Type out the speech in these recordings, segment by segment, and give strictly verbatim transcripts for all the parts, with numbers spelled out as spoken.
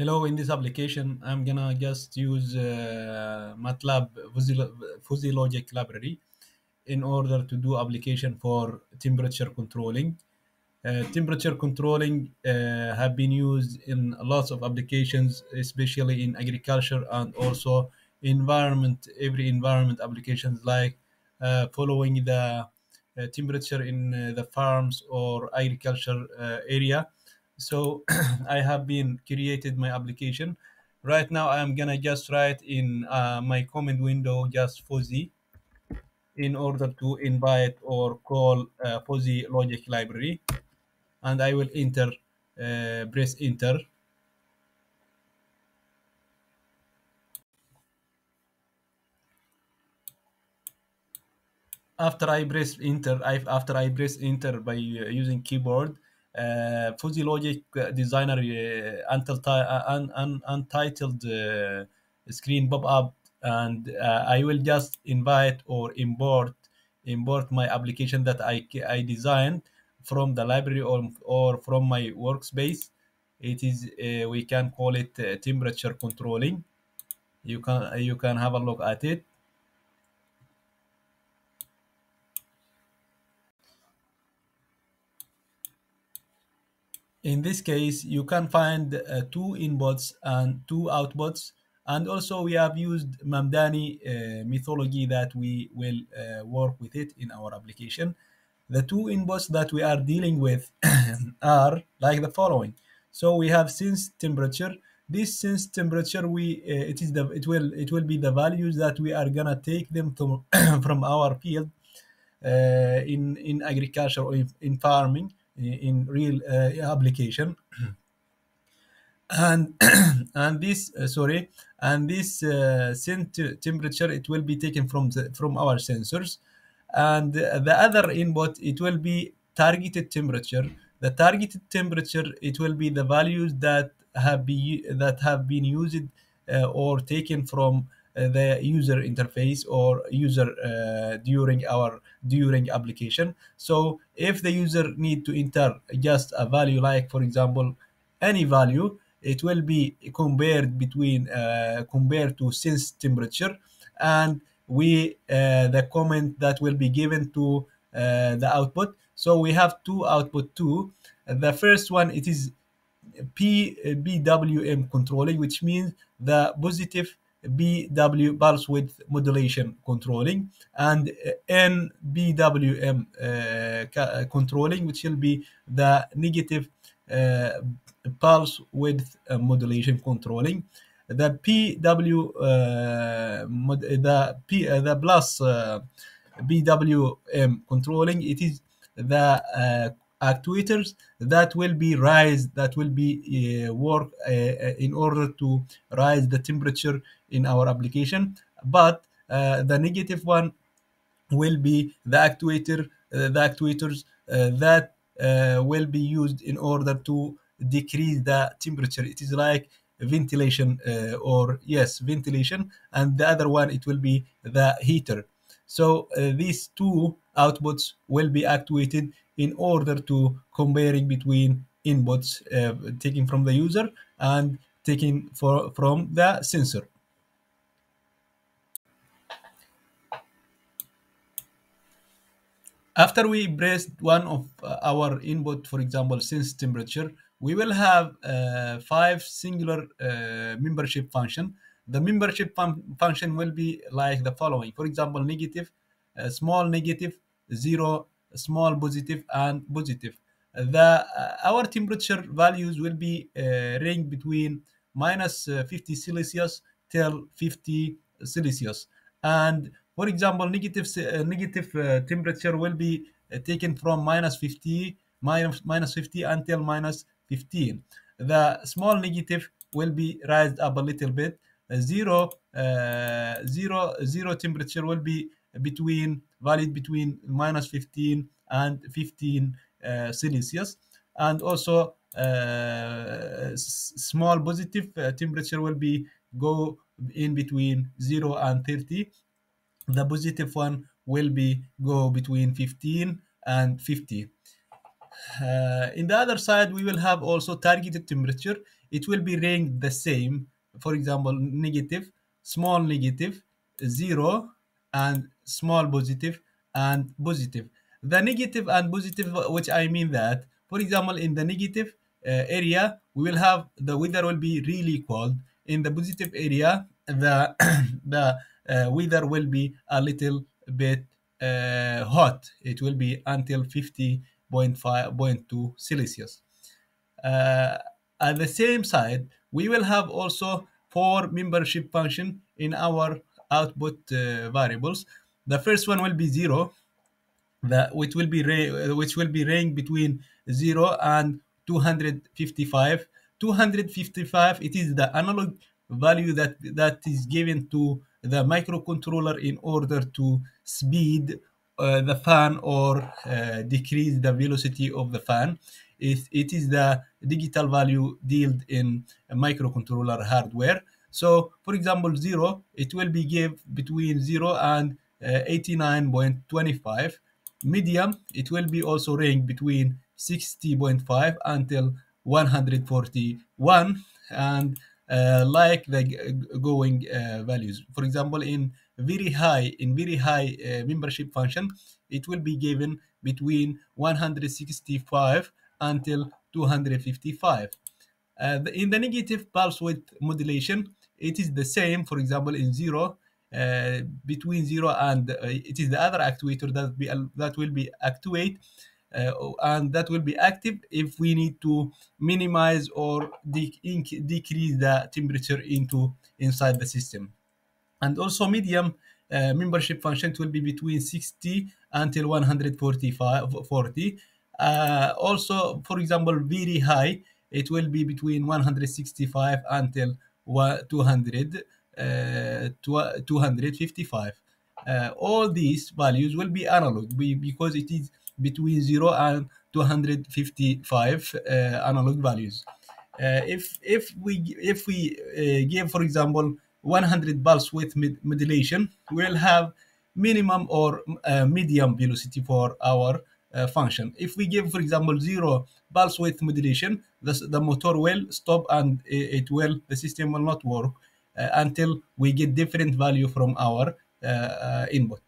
Hello, in this application, I'm gonna just use uh, MATLAB Fuzzy Logic Library in order to do application for temperature controlling. Uh, temperature controlling uh, have been used in lots of applications, especially in agriculture and also environment, every environment applications like uh, following the uh, temperature in uh, the farms or agriculture uh, area. So I have been created my application. Right now I'm gonna just write in uh, my comment window just fuzzy in order to invite or call uh, fuzzy logic library, and I will enter, uh, press enter. After I press enter, I, after I press enter by uh, using keyboard, Uh, Fuzzy Logic Designer uh, un un untitled uh, screen pop up, and uh, I will just invite or import import my application that I I designed from the library or or from my workspace. It is uh, we can call it uh, temperature controlling. You can you can have a look at it. In this case, you can find uh, two inputs and two outputs, and also we have used mamdani uh, methodology that we will uh, work with it in our application. The two inputs that we are dealing with are like the following. So we have sense temperature. This sense temperature, we uh, it is the it will it will be the values that we are gonna take them to from our field uh, in in agriculture or in, in farming, in real uh, application. and and this uh, sorry and this uh, temperature, it will be taken from the, from our sensors, and the other input, it will be targeted temperature. The targeted temperature, it will be the values that have be that have been used uh, or taken from uh, the user interface or user uh, during our during application. So if the user need to enter just a value, like for example any value, it will be compared between uh, compared to sense temperature, and we uh, the comment that will be given to uh, the output. So we have two output two. The first one, it is P B W M controlling, which means the positive B W pulse width modulation controlling, and N B W M uh, controlling, which will be the negative uh, pulse width uh, modulation controlling. The P W uh, mod the P uh, the plus uh, B W M controlling, it is the uh, actuators that will be raised, that will be uh, work uh, in order to raise the temperature in our application. But uh, the negative one will be the actuator, uh, the actuators uh, that uh, will be used in order to decrease the temperature. It is like ventilation uh, or yes, ventilation. And the other one, it will be the heater. So uh, these two outputs will be actuated in order to comparing between inputs uh, taken from the user and taken for, from the sensor. After we press one of our input, for example, sense temperature, we will have uh, five singular uh, membership function. The membership fun function will be like the following. For example, negative, uh, small negative, zero, small positive, and positive. The uh, our temperature values will be uh, range between minus uh, fifty Celsius till fifty Celsius. And for example, negative uh, negative uh, temperature will be uh, taken from minus fifty minus minus fifty until minus fifteen. The small negative will be raised up a little bit. Uh, zero uh, zero zero temperature will be between valid between minus fifteen and fifteen uh, Celsius, and also uh, small positive uh, temperature will be go in between zero and thirty. The positive one will be go between fifteen and fifty. Uh, in the other side, we will have also targeted temperature. it will be ranked the same. For example, negative, small negative, zero, and small positive, and positive. The negative and positive, which I mean that, for example, in the negative uh, area, we will have the weather will be really cold. In the positive area, the, the uh, weather will be a little bit uh, hot. It will be until fifty point five point two Celsius. Uh, at the same side, we will have also four membership function in our output uh, variables. The first one will be zero, the, which will be which will be ranked between zero and two hundred fifty-five. two hundred fifty-five, it is the analog value that that is given to the microcontroller in order to speed uh, the fan or uh, decrease the velocity of the fan. It, it is the digital value dealt in a microcontroller hardware. So, for example, zero, it will be given between zero and uh, eighty-nine point two five. Medium, it will be also ranked between sixty point five until one hundred forty-one, and uh, like the going uh, values. For example, in very high, in very high uh, membership function, it will be given between one hundred sixty-five until two hundred fifty-five. Uh, in the negative pulse width modulation, it is the same. For example, in zero, uh, between zero and uh, it is the other actuator that be that will be actuate uh, and that will be active if we need to minimize or de decrease the temperature into inside the system. And also medium uh, membership function will be between sixty until one hundred forty. Uh, also, for example, very high, it will be between one hundred sixty-five until two hundred, uh, two hundred fifty-five. Uh, all these values will be analog because it is between zero and two hundred fifty-five uh, analog values. Uh, if if we if we uh, give, for example, one hundred pulse width modulation, we'll have minimum or uh, medium velocity for our Uh, function. If we give, for example, zero pulse width modulation, the, the motor will stop and it will the system will not work uh, until we get different value from our uh, uh, input.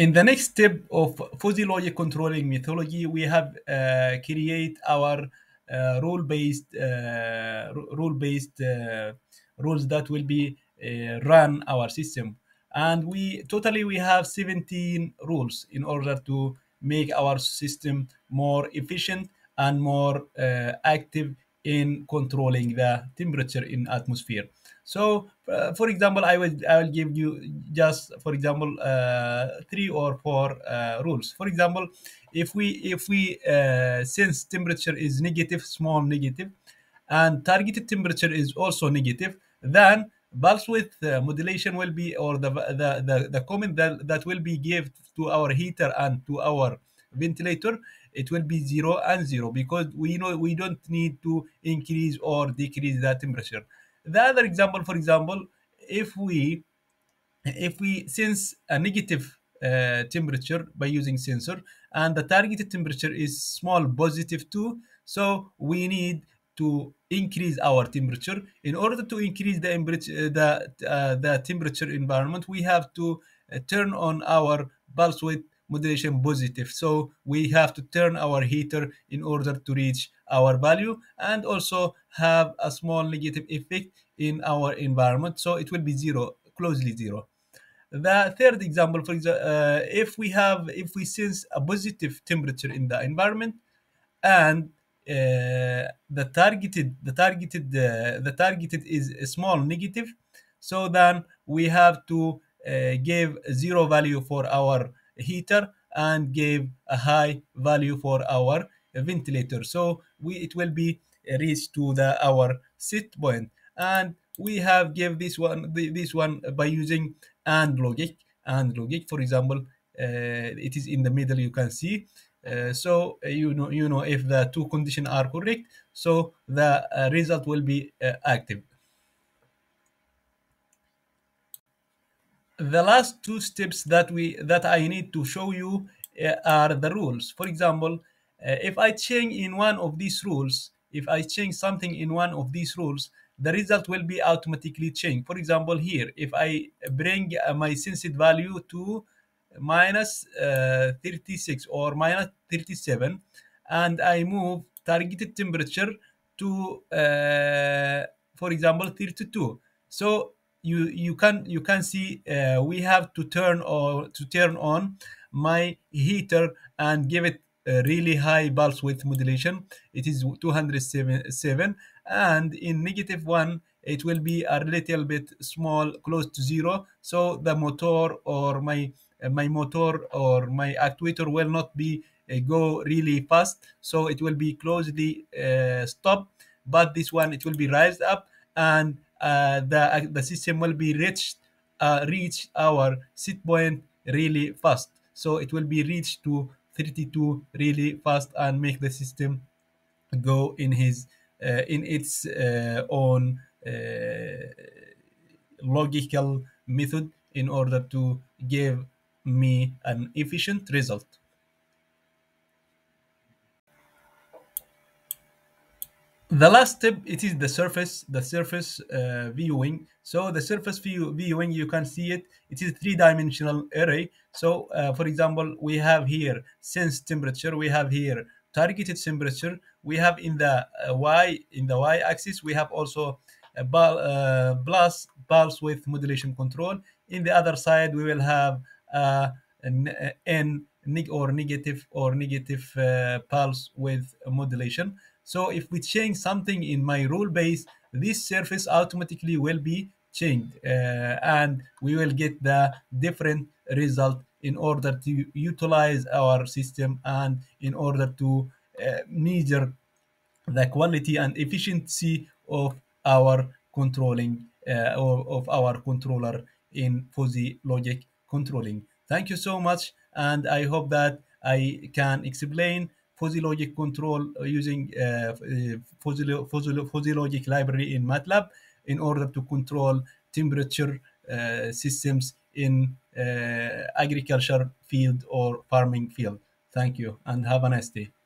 In the next step of fuzzy logic controlling methodology, we have uh, create our uh, rule-based uh, rule-based uh, rules that will be uh, run our system. And we totally we have seventeen rules in order to make our system more efficient and more uh, active in controlling the temperature in atmosphere. So, uh, for example, I will I will give you just, for example, uh, three or four uh, rules. For example, if we if we uh, sense temperature is negative, small negative, and targeted temperature is also negative, then pulse width uh, modulation will be, or the the the, the comment that, that will be given to our heater and to our ventilator, it will be zero and zero because we know we don't need to increase or decrease the temperature. The other example, for example, if we if we sense a negative uh, temperature by using sensor and the targeted temperature is small positive two, so we need to increase our temperature. In order to increase the the, uh, the temperature environment, we have to uh, turn on our pulse width modulation positive. So we have to turn our heater in order to reach our value, and also have a small negative effect in our environment. So it will be zero, closely zero. The third example, for example, uh, if we have if we sense a positive temperature in the environment, and Uh, the targeted the targeted uh, the targeted is a small negative, so then we have to uh, give zero value for our heater and give a high value for our ventilator, so we it will be reached to the our set point. And we have give this one this one by using AND logic AND logic for example, uh, it is in the middle, you can see. Uh, so uh, you know you know if the two conditions are correct, so the uh, result will be uh, active. The last two steps that we that I need to show you uh, are the rules. For example, uh, if I change in one of these rules, if I change something in one of these rules, the result will be automatically changed. For example, here, if I bring uh, my sensed value to minus uh, thirty-six or minus thirty-seven, and I move targeted temperature to, uh, for example, thirty-two. So you you can you can see uh, we have to turn or to turn on my heater and give it a really high pulse width modulation. It is two hundred seven, and in negative one it will be a little bit small, close to zero. So the motor or my my motor or my actuator will not be uh, go really fast, so it will be closely uh, stopped. But this one, it will be raised up, and uh, the uh, the system will be reached uh, reach our set point really fast. So it will be reached to thirty-two really fast and make the system go in his uh, in its uh, own uh, logical method in order to give me an efficient result. The last step, it is the surface, the surface uh, viewing. So the surface view, viewing, you can see it. It is a three-dimensional array. So, uh, for example, we have here sense temperature. We have here targeted temperature. We have in the uh, y in the y-axis. We have also a ball, uh, plus pulse width modulation control. In the other side, we will have uh, an n or negative or negative uh, pulse width modulation. So if we change something in my rule base, this surface automatically will be changed, uh, and we will get the different result in order to utilize our system and in order to uh, measure the quality and efficiency of our controlling uh, or of our controller in fuzzy logic controlling. Thank you so much, and I hope that I can explain fuzzy logic control using uh, fuzzy, fuzzy, fuzzy logic library in MATLAB in order to control temperature uh, systems in uh, agriculture field or farming field. Thank you and have a nice day.